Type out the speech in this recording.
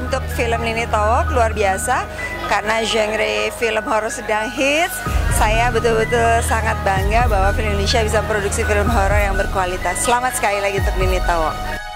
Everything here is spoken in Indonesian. untuk film Nini Thowok luar biasa, karena genre film horor sedang hits. Saya betul-betul sangat bangga bahwa film Indonesia bisa memproduksi film horor yang berkualitas. Selamat sekali lagi untuk Nini Thowok.